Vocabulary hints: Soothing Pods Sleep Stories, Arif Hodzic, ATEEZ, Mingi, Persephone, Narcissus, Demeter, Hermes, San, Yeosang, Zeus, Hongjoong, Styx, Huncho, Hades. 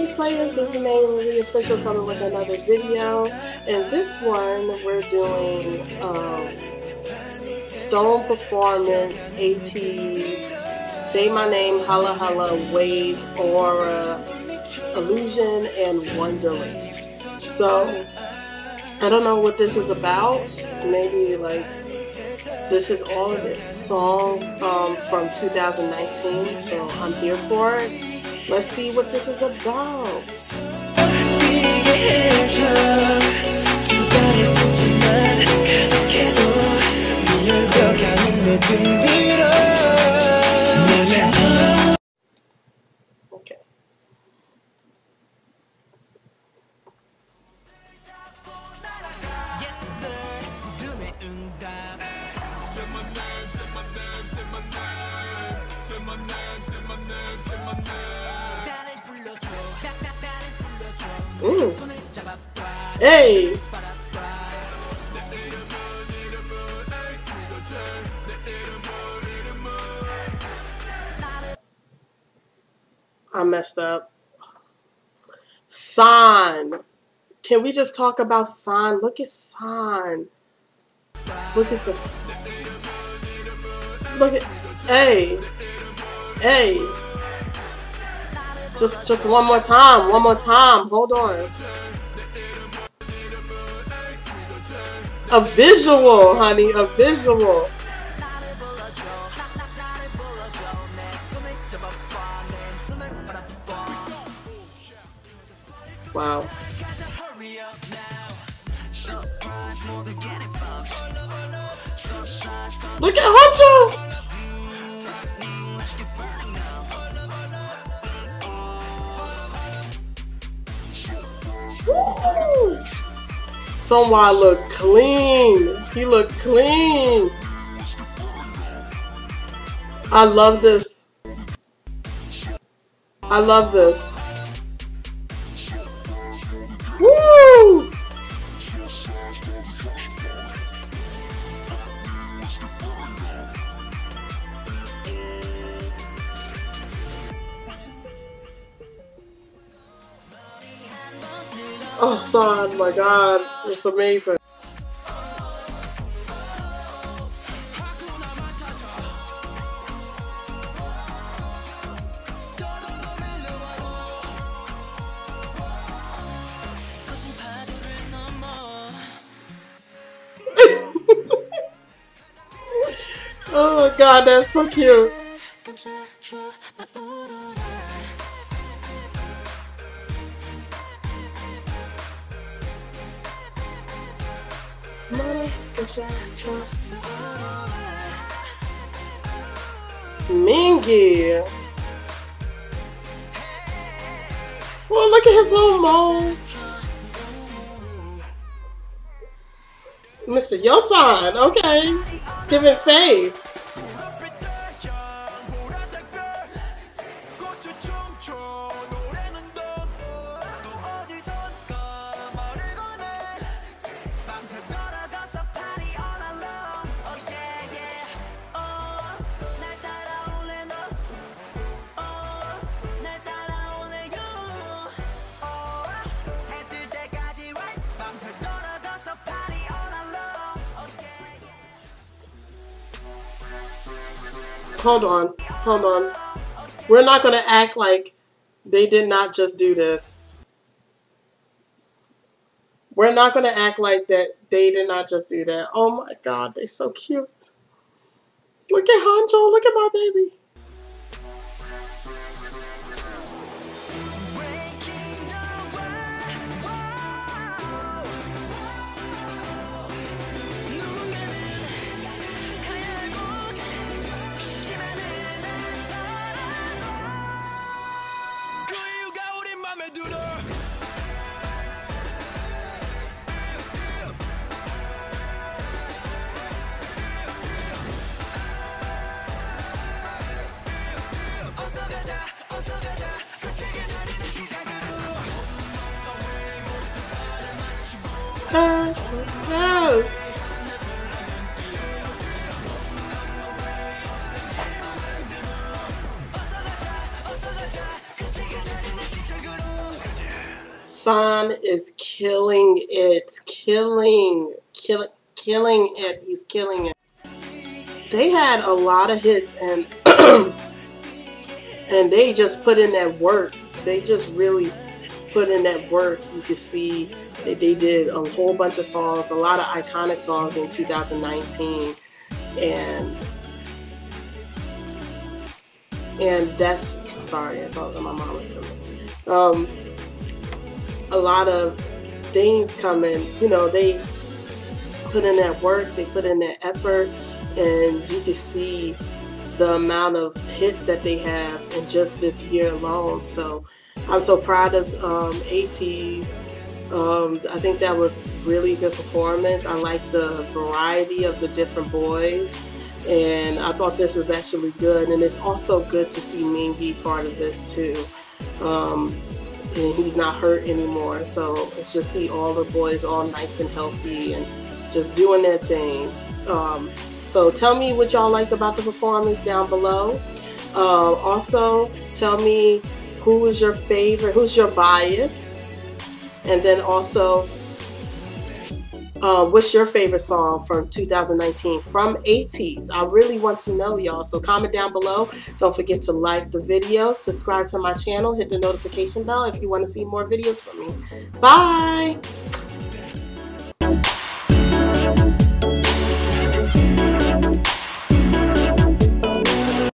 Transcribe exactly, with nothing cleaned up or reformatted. Hey Slayers, this is Mainly Essential coming with another video. And this one we're doing um, Stone Performance, ATEEZ, Say My Name, Holla Holla, Wave, Aura, Illusion, and Wonderland. So I don't know what this is about. Maybe like this is all of it. Songs um, from two thousand nineteen, so I'm here for it. Let's see what this is about. Okay. Ooh. Hey. I messed up. San. Can we just talk about San? Look at San. Look at San. Look at hey. Hey. Just, just one more time, one more time. Hold on. A visual, honey, a visual. Wow. Look at Huncho. Someone look clean. He looked clean. I love this. I love this. Woo! Oh, son, my God, it's amazing. Oh, God, that's so cute. Mingi. Well, look at his little mole. Mister Yeosang, okay. Give it face. Hold on, hold on. We're not gonna act like they did not just do this. We're not gonna act like that they did not just do that. Oh my God, they're so cute. Look at Hongjoong, look at my baby. San is killing it, killing, kill, killing it, he's killing it. They had a lot of hits and and they just put in that work. They just really put in that work. You can see that they did a whole bunch of songs, a lot of iconic songs in two thousand nineteen, and and that's, sorry, I thought that my mom was coming. Um, a lot of things coming, you know, they put in that work, they put in that effort, and you can see the amount of hits that they have in just this year alone. So I'm so proud of um, ATEEZ. Um, I think that was really good performance. I like the variety of the different boys, and I thought this was actually good. And it's also good to see Mingi part of this too, um, and he's not hurt anymore. So it's just see all the boys all nice and healthy and just doing their thing. Um, so tell me what y'all liked about the performance down below. Uh, also, tell me who is your favorite, who's your bias. And then also, uh, what's your favorite song from two thousand nineteen from ATEEZ? I really want to know, y'all. So comment down below. Don't forget to like the video, subscribe to my channel, hit the notification bell if you want to see more videos from me. Bye!